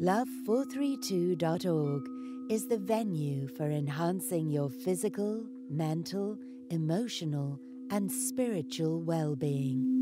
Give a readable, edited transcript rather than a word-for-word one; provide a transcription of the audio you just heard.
Love432.org is the venue for enhancing your physical, mental, emotional, and spiritual well-being.